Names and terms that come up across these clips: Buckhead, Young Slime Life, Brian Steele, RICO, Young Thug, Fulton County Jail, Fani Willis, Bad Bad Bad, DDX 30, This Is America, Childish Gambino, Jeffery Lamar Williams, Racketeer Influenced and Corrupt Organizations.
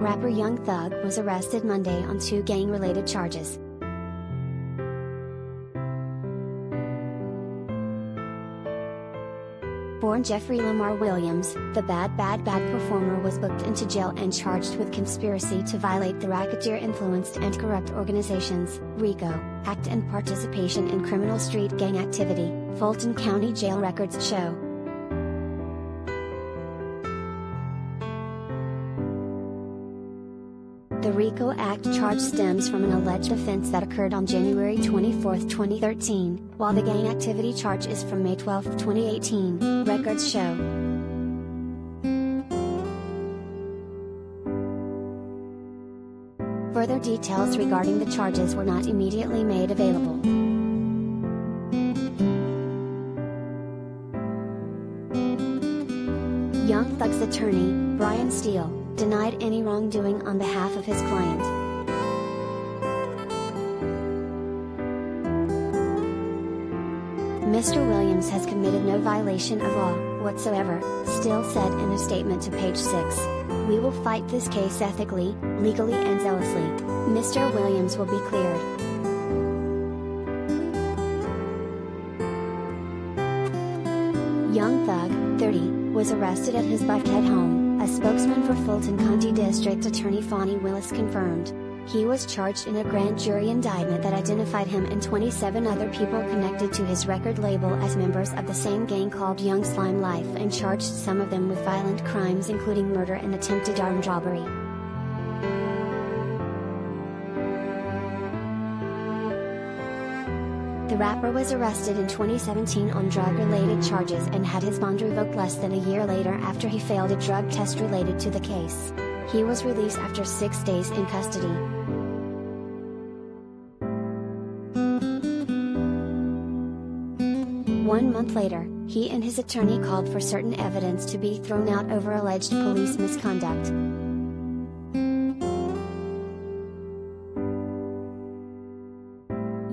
Rapper Young Thug was arrested Monday on 2 gang-related charges. Born Jeffery Lamar Williams, the Bad Bad Bad performer was booked into jail and charged with conspiracy to violate the Racketeer Influenced and Corrupt Organizations (RICO) Act and participation in criminal street gang activity, Fulton County Jail records show. The RICO Act charge stems from an alleged offense that occurred on January 24, 2013, while the gang activity charge is from May 12, 2018, records show. Further details regarding the charges were not immediately made available. Young Thug's attorney, Brian Steele, denied any wrongdoing on behalf of his client. Mr. Williams has committed no violation of law whatsoever, Steele said in a statement to Page Six. We will fight this case ethically, legally and zealously. Mr. Williams will be cleared. Young Thug, 30, was arrested at his Buckhead home. A spokesman for Fulton County District Attorney Fani Willis confirmed. He was charged in a grand jury indictment that identified him and 27 other people connected to his record label as members of the same gang called Young Slime Life and charged some of them with violent crimes including murder and attempted armed robbery. The rapper was arrested in 2017 on drug-related charges and had his bond revoked less than a year later after he failed a drug test related to the case. He was released after 6 days in custody. One month later, he and his attorney called for certain evidence to be thrown out over alleged police misconduct.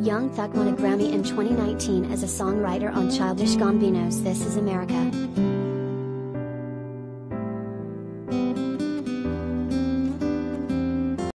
Young Thug won a Grammy in 2019 as a songwriter on Childish Gambino's This Is America.